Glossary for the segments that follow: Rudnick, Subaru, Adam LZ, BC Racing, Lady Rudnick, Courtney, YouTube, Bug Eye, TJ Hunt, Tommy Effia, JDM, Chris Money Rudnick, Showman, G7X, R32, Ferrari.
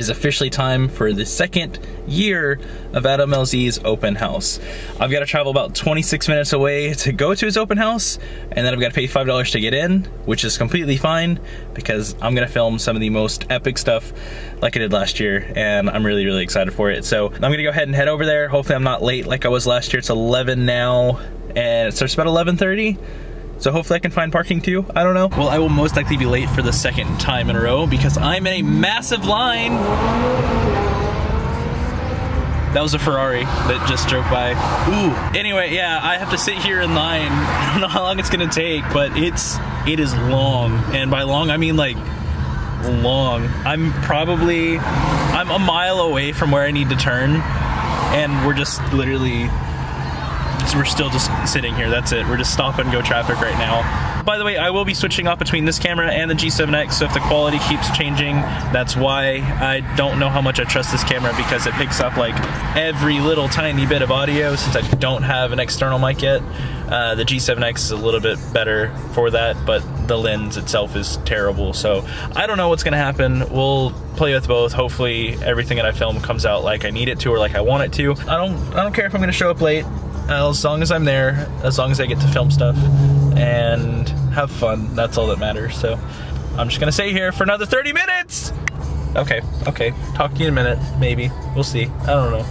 is officially time for the second year of Adam LZ's open house. I've got to travel about 26 minutes away to go to his open house, and then I've got to pay $5 to get in, which is completely fine because I'm gonna film some of the most epic stuff like I did last year, and I'm really, really excited for it. So I'm gonna go ahead and head over there. Hopefully I'm not late like I was last year. It's 11 now, and it starts about 11:30. So hopefully I can find parking too, I don't know. Well, I will most likely be late for the second time in a row because I'm in a massive line. That was a Ferrari that just drove by. Ooh, anyway, yeah, I have to sit here in line. I don't know how long it's gonna take, but it is long. And by long, I mean like long. I'm a mile away from where I need to turn, and we're just literally, we're still just sitting here. That's it. We're just stop and go traffic right now. By the way, I will be switching off between this camera and the G7X, so if the quality keeps changing, that's why. I don't know how much I trust this camera because it picks up like every little tiny bit of audio since I don't have an external mic yet. The G7X is a little bit better for that, but the lens itself is terrible, so I don't know what's gonna happen. We'll play with both. Hopefully everything that I film comes out like I need it to or like I want it to. I don't care if I'm gonna show up late. As long as I'm there, as long as I get to film stuff and have fun, that's all that matters. So I'm just gonna stay here for another 30 minutes. Okay, talk to you in a minute, maybe. We'll see, I don't know.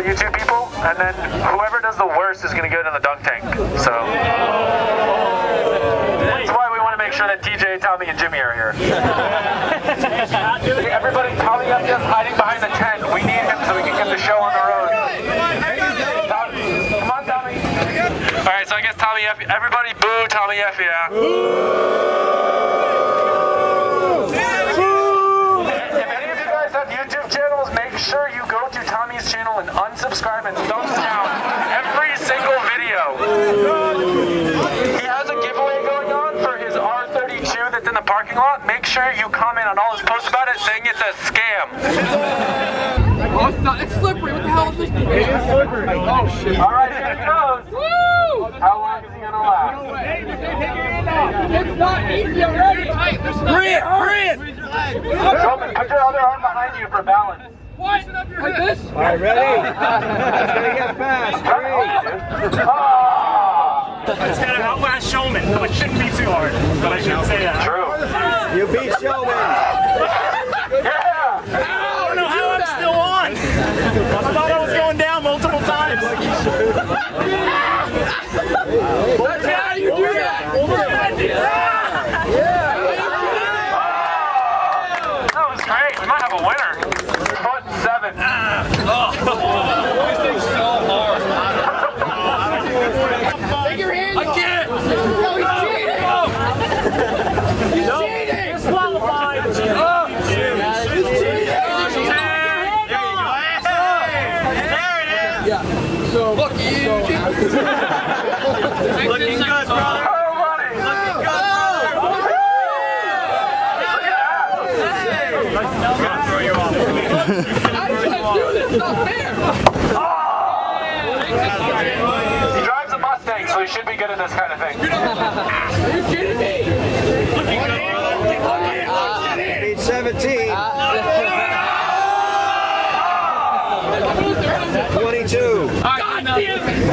YouTube people, and then whoever does the worst is going to go to the dunk tank. So that's why we want to make sure that TJ, Tommy, and Jimmy are here. Everybody, Tommy Effia's hiding behind the tent. We need him so we can get the show on the road. Come on, Tommy. All right, so I guess Tommy Effia. Everybody, boo Tommy Effia. If any of you guys have YouTube channels, make sure you go to Tommy's channel and unsubscribe and thumbs down every single video. He has a giveaway going on for his R32 that's in the parking lot. Make sure you comment on all his posts about it saying it's a scam. Oh, it's not. It's slippery. What the hell is this? It is slippery. Oh, shit. All right, here it goes. Woo! How long is he going to last? It's not easy already. Hurry it. Roman, put your other arm behind you for balance. What? Like this? All right, ready? It's going to get fast. Three. Oh. It's going to outlast Showman, which shouldn't be too hard, but I shouldn't say that. True. You beat Showman. Yeah. I don't know how I'm still on. I thought I was going down multiple times. How do you do that? Looking good, brother. Looking good. Look at that. I'm gonna throw you off. How do you guys do this? It's not fair. He drives a Mustang, so he should be good at this kind of thing. Are you kidding me? Looking good, brother. 22. God damn it. 22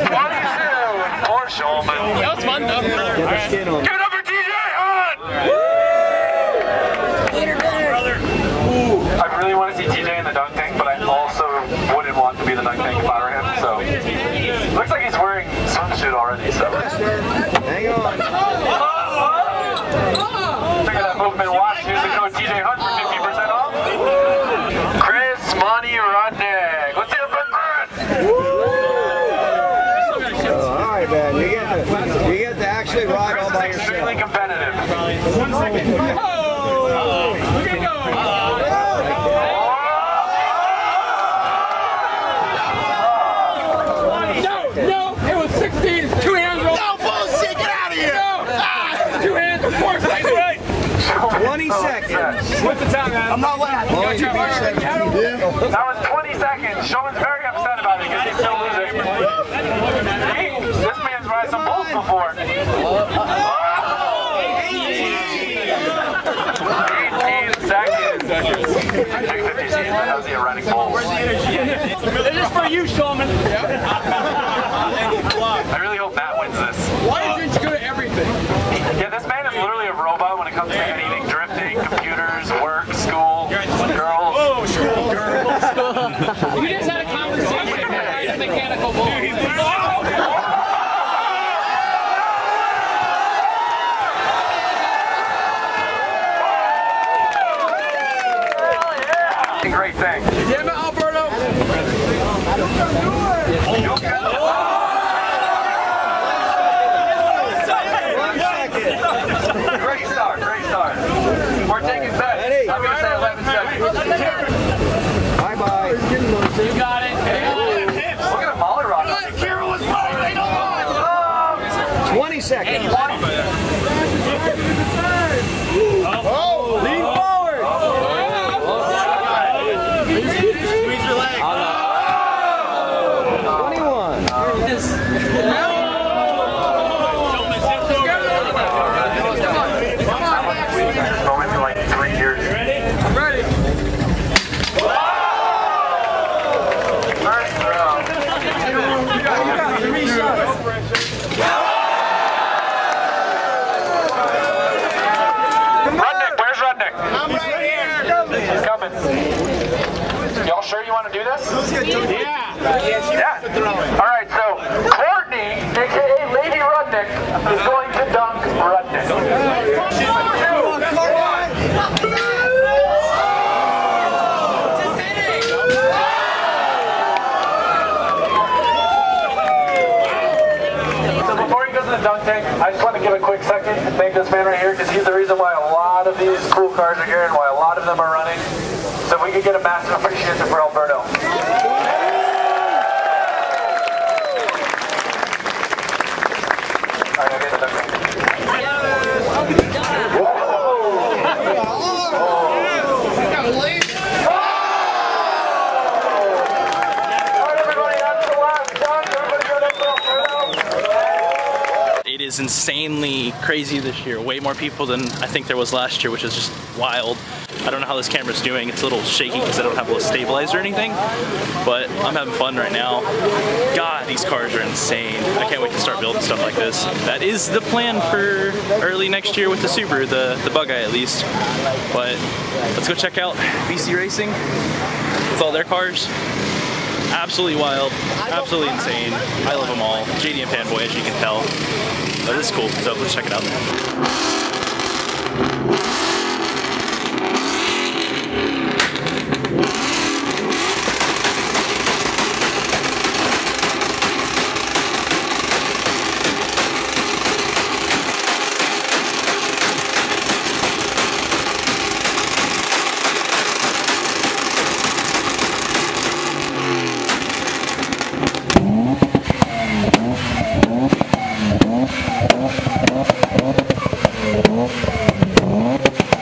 for Showman. That was fun though. Get skin on. Give it up for TJ Hunt! Woo! Later, brother. Ooh. I really want to see TJ in the dunk tank, but I also wouldn't want to be the dunk tank if I were him, so. Looks like he's wearing some shit already, so. Hang on. Check out that movement watch. Use the code TJ Hunt for 50% off. Chris Money Rudnick. What's up, Chris? Alright, man. You get to actually ride Chris all by yourself. Chris is extremely competitive. 1 second. Oh! Look at it go! No! It was 16! 2 hands rolled! No, bullshit! Get out of here! No! 2 hands, of course! That's right! 20 seconds! What's the time, man? I'm not laughing! That was 20 seconds! Showman's very upset about it because he's still losing. Hey, this man's ride some bulls before! Oh! 18 seconds! 650 seconds, that was the erratic bull. This is for you, Showman! I really hope Matt wins this. Why is Rich good at everything? Yeah, this man is literally a robot when it comes to anything. Drifting, computers, work, school, girls. Oh, school, girls. You just had a conversation with a mechanical bull. Dude, he's oh, yeah. Great thing. Damn it, Alberto. Oh, we're taking that. I'm going to say 11 seconds. Bye-bye. You got it. Look at a molly rock. Oh, 20 seconds. Oh, lean forward. Squeeze your leg. 21. Oh. Y'all sure you want to do this? Yeah. Yeah. All right, so Courtney, aka Lady Rudnick, is going to dunk Rudnick. So before he goes to the dunk tank, I just want to give a quick second to thank this man right here because he's the reason why a lot of these cool cars are here and why a lot of them are running. So if we could get a massive appreciation for Alberto. It is insanely crazy this year. Way more people than I think there was last year, which is just wild. I don't know how this camera's doing. It's a little shaky because I don't have a stabilizer or anything, but I'm having fun right now. God, these cars are insane. I can't wait to start building stuff like this. That is the plan for early next year with the Subaru, the Bug Eye at least. But let's go check out BC Racing with all their cars. Absolutely wild, absolutely insane. I love them all. JDM fanboy, as you can tell. But this is cool, so let's check it out. Oh,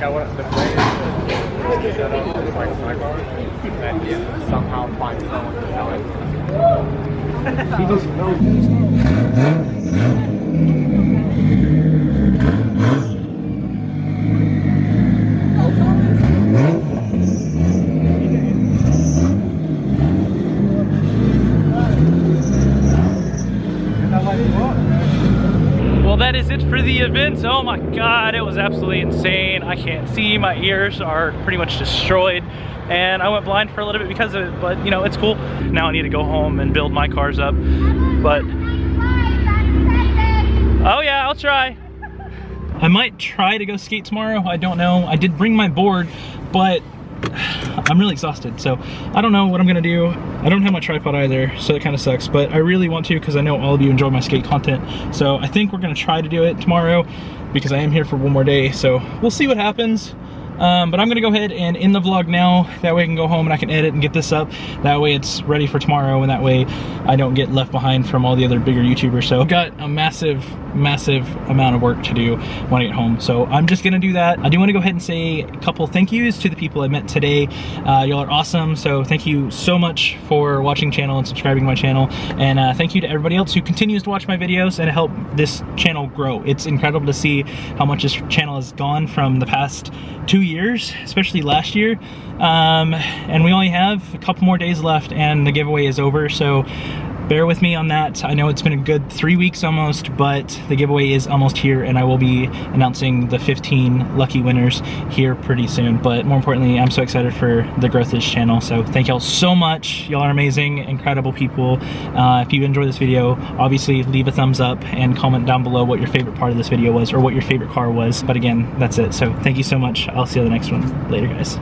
like I wanted to play it, set up just like my car, and then somehow find someone to sell it. He just knows. That is it for the event. Oh my god, it was absolutely insane. I can't see, my ears are pretty much destroyed, and I went blind for a little bit because of it, but you know, it's cool. Now I need to go home and build my cars up, but oh yeah, I'll try. I might try to go skate tomorrow, I don't know. I did bring my board, but I'm really exhausted, so I don't know what I'm gonna do. I don't have my tripod either, so it kind of sucks, but I really want to because I know all of you enjoy my skate content. So I think we're gonna try to do it tomorrow because I am here for one more day, so we'll see what happens. But I'm gonna go ahead and end the vlog now. That way I can go home and I can edit and get this up. That way it's ready for tomorrow, and that way I don't get left behind from all the other bigger YouTubers. So I've got a massive, massive amount of work to do when I get home. So I'm just gonna do that. I do wanna go ahead and say a couple thank yous to the people I met today. Y'all are awesome. So thank you so much for watching channel and subscribing to my channel. And thank you to everybody else who continues to watch my videos and help this channel grow. It's incredible to see how much this channel has gone from the past 2 years, especially last year, and we only have a couple more days left and the giveaway is over, so bear with me on that. I know it's been a good 3 weeks almost, but the giveaway is almost here, and I will be announcing the 15 lucky winners here pretty soon. But more importantly, I'm so excited for the growth of this channel, so thank y'all so much. Y'all are amazing, incredible people. If you enjoyed this video, obviously leave a thumbs up and comment down below what your favorite part of this video was or what your favorite car was. But again, that's it, so thank you so much. I'll see you on the next one. Later, guys.